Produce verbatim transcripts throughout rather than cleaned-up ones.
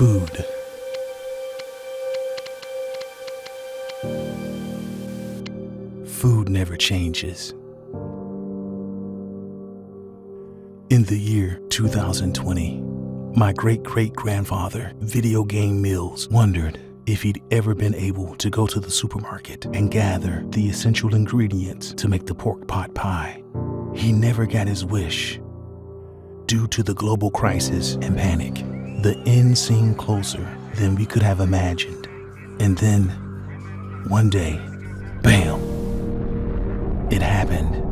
food. Food never changes. In the year two thousand twenty, my great-great-grandfather, Video Game Mills, wondered if he'd ever been able to go to the supermarket and gather the essential ingredients to make the pork pot pie. He never got his wish. Due to the global crisis and panic, the end seemed closer than we could have imagined. And then, one day, bam, it happened.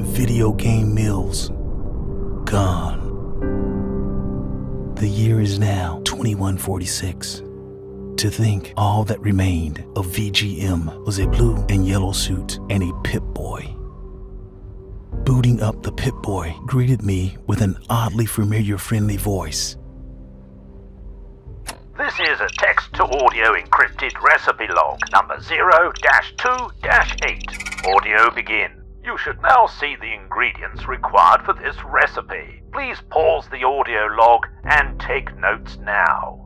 Video Game Mills, gone. The year is now twenty-one forty-six. To think all that remained of V G M was a blue and yellow suit and a Pip-Boy. Booting up the Pip-Boy greeted me with an oddly familiar friendly voice. This is a text-to-audio encrypted recipe log number zero dash two dash eight. Audio begin. You should now see the ingredients required for this recipe. Please pause the audio log and take notes now.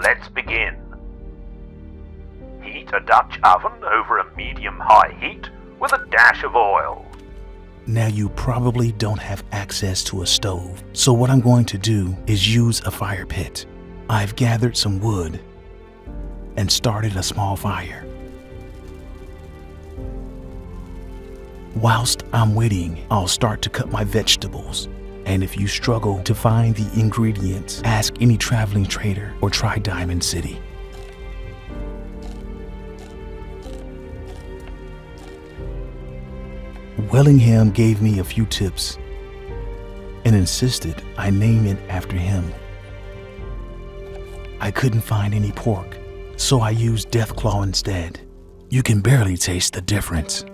Let's begin. Heat a Dutch oven over a medium-high heat with a dash of oil. Now you probably don't have access to a stove, so what I'm going to do is use a fire pit. I've gathered some wood and started a small fire. Whilst I'm waiting, I'll start to cut my vegetables. And if you struggle to find the ingredients, ask any traveling trader or try Diamond City. Wellingham gave me a few tips and insisted I name it after him. I couldn't find any pork, so I used Deathclaw instead. You can barely taste the difference.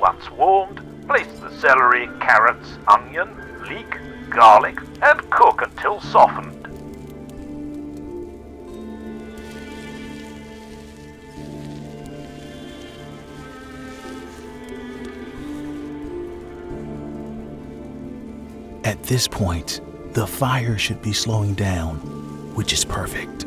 Once warmed, place the celery, carrots, onion, leek, garlic, and cook until softened. At this point, the fire should be slowing down, which is perfect.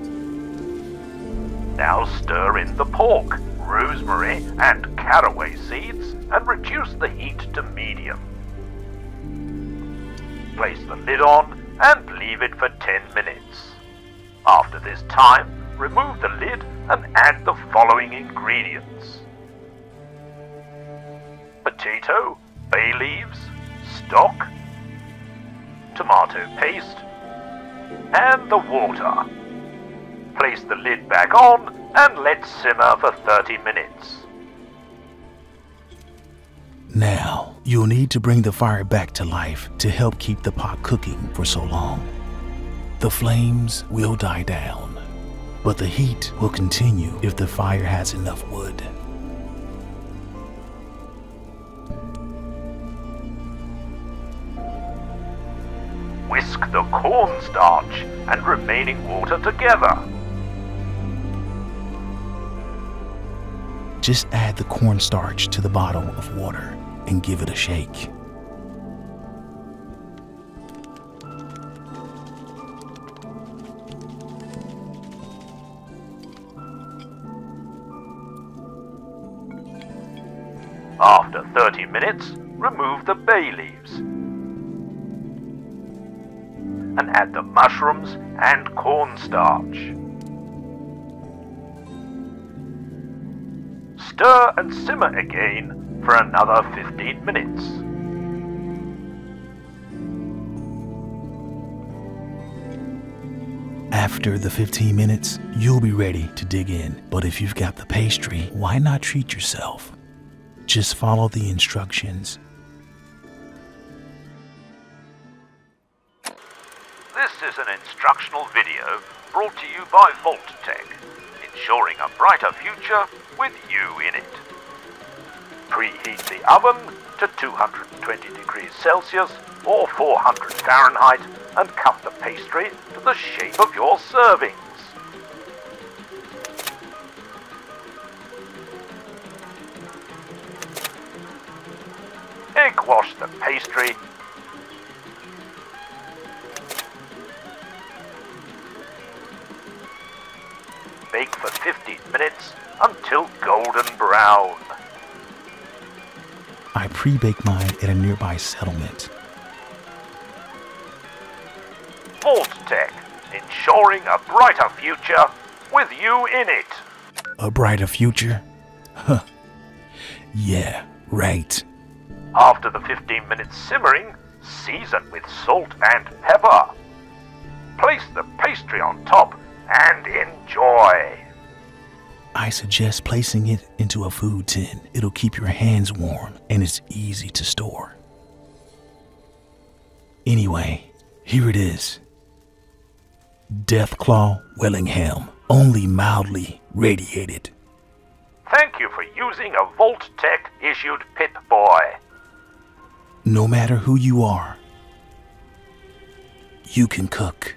Now stir in the pork, rosemary, and caraway seeds, and reduce the heat to medium. Place the lid on and leave it for ten minutes. After this time, remove the lid and add the following ingredients: potato, bay leaves, stock, tomato paste, and the water. Place the lid back on and let simmer for thirty minutes. Now, you'll need to bring the fire back to life to help keep the pot cooking for so long. The flames will die down, but the heat will continue if the fire has enough wood. Whisk the cornstarch and remaining water together. Just add the cornstarch to the bottle of water and give it a shake. After thirty minutes, remove the bay leaves and add the mushrooms and cornstarch. Stir and simmer again for another fifteen minutes. After the fifteen minutes, you'll be ready to dig in. But if you've got the pastry, why not treat yourself? Just follow the instructions This is an instructional video brought to you by Vault-Tec, ensuring a brighter future with you in it. Preheat the oven to two hundred twenty degrees Celsius or four hundred Fahrenheit and cut the pastry to the shape of your servings. Egg wash the pastry . Bake for fifteen minutes until golden brown. I pre-bake mine at a nearby settlement. Vault-Tec, ensuring a brighter future with you in it. A brighter future? Huh. Yeah, right. After the fifteen minutes simmering, season with salt and pepper. Place the pastry on top and enjoy. I suggest placing it into a food tin. It'll keep your hands warm and it's easy to store. Anyway, here it is. Deathclaw Wellingham, only mildly radiated. Thank you for using a Vault-Tec issued Pip-Boy. No matter who you are, you can cook.